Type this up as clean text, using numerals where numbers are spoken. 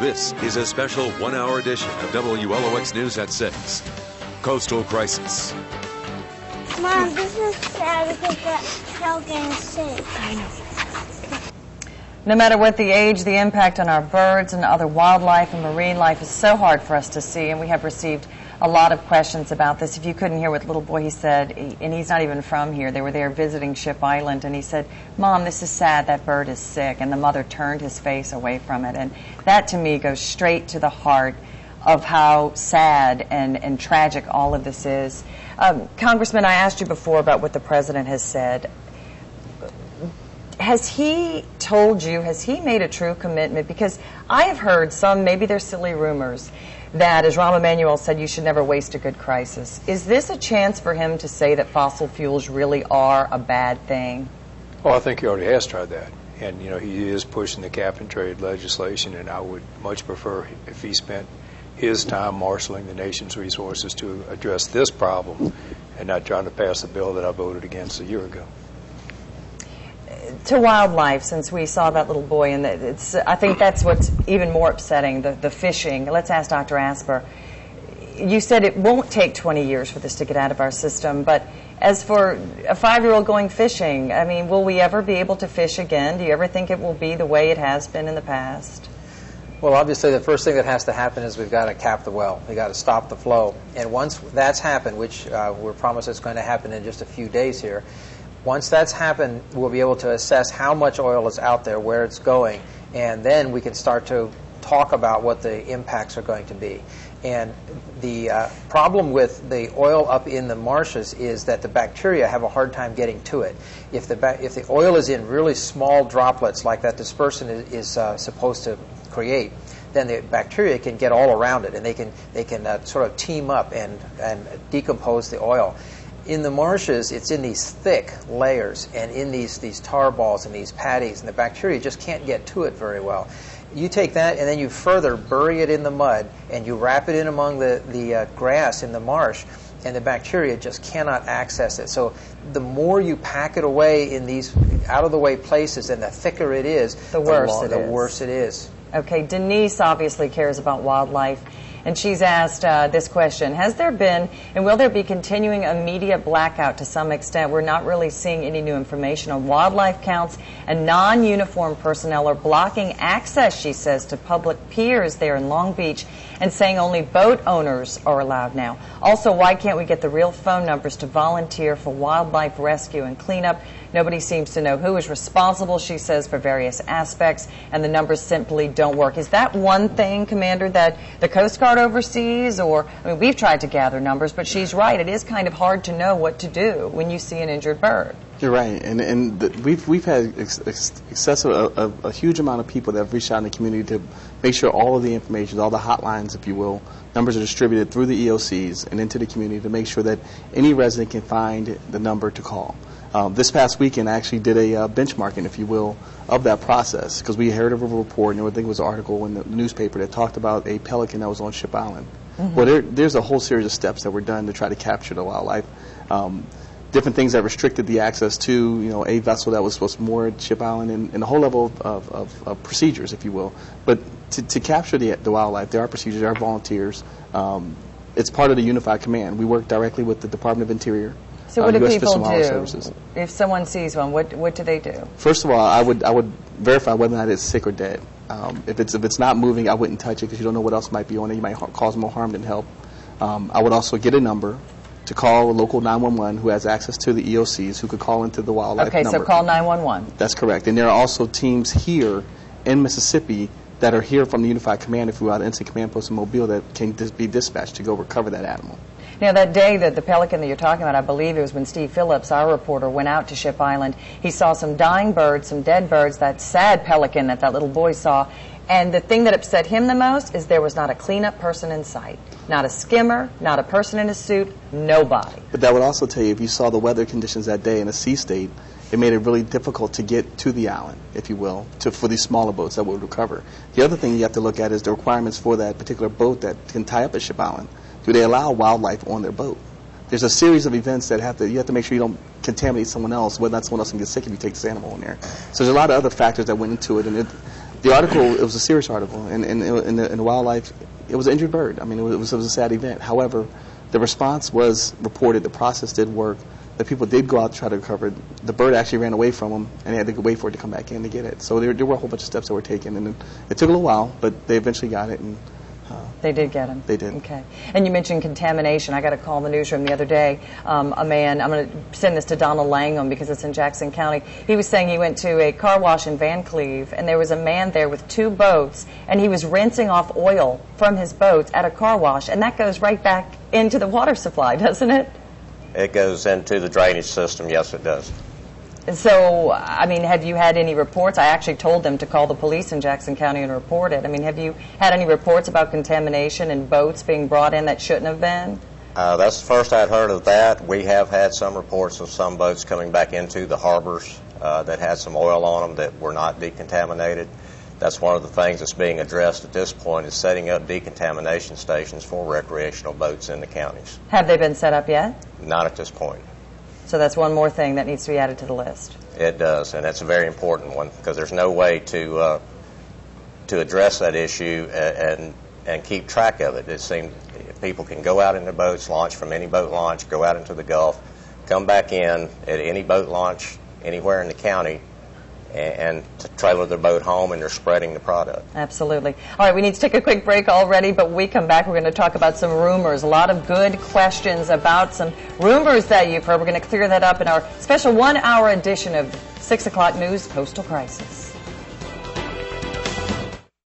This is a special one-hour edition of WLOX News at 6. Coastal Crisis. Mom, this is sad because the hell game is safe. I know. No matter what the age, the impact on our birds and other wildlife and marine life is so hard for us to see, and we have received a lot of questions about this. If you couldn't hear what little boy he said, and he's not even from here, they were there visiting Ship Island, and he said, "Mom, this is sad, that bird is sick," and the mother turned his face away from it. And that to me goes straight to the heart of how sad and tragic all of this is. Congressman, I asked you before about what the president has said. Has he told you, has he made a true commitment? Because I have heard some, maybe they're silly rumors, that, as Rahm Emanuel said, you should never waste a good crisis. Is this a chance for him to say that fossil fuels really are a bad thing? Well, I think he already has tried that. And, you know, he is pushing the cap-and-trade legislation, and I would much prefer if he spent his time marshaling the nation's resources to address this problem and not trying to pass a bill that I voted against a year ago. To wildlife, since we saw that little boy, and it's, I think that's what's even more upsetting, the fishing. Let's ask Dr. Asper. You said it won't take 20 years for this to get out of our system, but as for a 5-year-old going fishing, I mean, will we ever be able to fish again? Do you ever think it will be the way it has been in the past? Well, obviously, the first thing that has to happen is we've got to cap the well. We've got to stop the flow. And once that's happened, which we're promised it's going to happen in just a few days here, once that's happened, we'll be able to assess how much oil is out there, where it's going, and then we can start to talk about what the impacts are going to be. And the problem with the oil up in the marshes is that the bacteria have a hard time getting to it. If the oil is in really small droplets like that dispersion is supposed to create, then the bacteria can get all around it, and they can sort of team up and decompose the oil. In the marshes, it's in these thick layers and in these tar balls and these patties, and the bacteria just can't get to it very well. You take that and then you further bury it in the mud and you wrap it in among the grass in the marsh, and the bacteria just cannot access it. So the more you pack it away in these out-of-the-way places and the thicker it is, the worse it is. Okay, Denise obviously cares about wildlife. And she's asked this question: has there been and will there be continuing a media blackout to some extent? We're not really seeing any new information on wildlife counts, and non-uniformed personnel are blocking access, she says, to public piers there in Long Beach, and saying only boat owners are allowed now. Also, why can't we get the real phone numbers to volunteer for wildlife rescue and cleanup? Nobody seems to know who is responsible, she says, for various aspects, and the numbers simply don't work. Is that one thing, Commander, that the Coast Guard oversees? Or, I mean, we've tried to gather numbers, but she's right. It is kind of hard to know what to do when you see an injured bird. You're right, and we've had a huge amount of people that have reached out in the community to make sure all of the information, all the hotlines, if you will, numbers are distributed through the EOCs and into the community to make sure that any resident can find the number to call. This past weekend, I actually did a benchmarking, if you will, of that process, because we heard of a report, and I think it was an article in the newspaper that talked about a pelican that was on Ship Island. Mm-hmm. Well, there's a whole series of steps that were done to try to capture the wildlife. Different things that restricted the access to, you know, a vessel that was supposed to moor at Ship Island, and a whole level of procedures, if you will. But to capture the wildlife, there are procedures, there are volunteers. It's part of the unified command. We work directly with the Department of Interior. So what do people do if someone sees one? What do they do? First of all, I would verify whether or not it's sick or dead. If it's not moving, I wouldn't touch it, because you don't know what else might be on it. You might cause more harm than help. I would also get a number to call a local 911 who has access to the EOCs, who could call into the wildlife number. So call 911. That's correct. And there are also teams here in Mississippi that are here from the Unified Command, if we are at Instant Command Post in Mobile, that can be dispatched to go recover that animal. Now, that day that the pelican that you're talking about, I believe it was when Steve Phillips, our reporter, went out to Ship Island. He saw some dying birds, some dead birds, that sad pelican that little boy saw. And the thing that upset him the most is there was not a cleanup person in sight. Not a skimmer, not a person in a suit, nobody. But that would also tell you, if you saw the weather conditions that day in a sea state, it made it really difficult to get to the island, if you will, for these smaller boats that would recover. The other thing you have to look at is the requirements for that particular boat that can tie up at Ship Island. Do they allow wildlife on their boat? There's a series of events that you have to make sure you don't contaminate someone else, whether that's someone else can get sick if you take this animal in there. So there's a lot of other factors that went into it, and The article, it was a serious article, and the wildlife, it was an injured bird. I mean, it was a sad event. However, the response was reported, the process did work, the people did go out to try to recover it. The bird actually ran away from them, and they had to wait for it to come back in to get it. So there were a whole bunch of steps that were taken, and it took a little while, but they eventually got it. And they did get him. They did. Okay. And you mentioned contamination. I got a call in the newsroom the other day. A man, I'm going to send this to Donald Langham because it's in Jackson County. He was saying he went to a car wash in Van Cleve, and there was a man there with two boats, and he was rinsing off oil from his boats at a car wash, and that goes right back into the water supply, doesn't it? It goes into the drainage system. Yes, it does. And so, I mean, have you had any reports? I actually told them to call the police in Jackson County and report it. I mean, have you had any reports about contamination and boats being brought in that shouldn't have been? That's the first I'd heard of that. We have had some reports of some boats coming back into the harbors that had some oil on them that were not decontaminated. That's one of the things that's being addressed at this point is setting up decontamination stations for recreational boats in the counties. Have they been set up yet? Not at this point. So that's one more thing that needs to be added to the list. It does, and that's a very important one because there's no way to address that issue and keep track of it. It seems people can go out in their boats, launch from any boat launch, go out into the Gulf, come back in at any boat launch anywhere in the county, and to trailer their boat home, and they're spreading the product. Absolutely. All right, we need to take a quick break already, but when we come back, we're going to talk about some rumors, a lot of good questions about some rumors that you've heard. We're going to clear that up in our special one-hour edition of 6 o'clock News Coastal Crisis.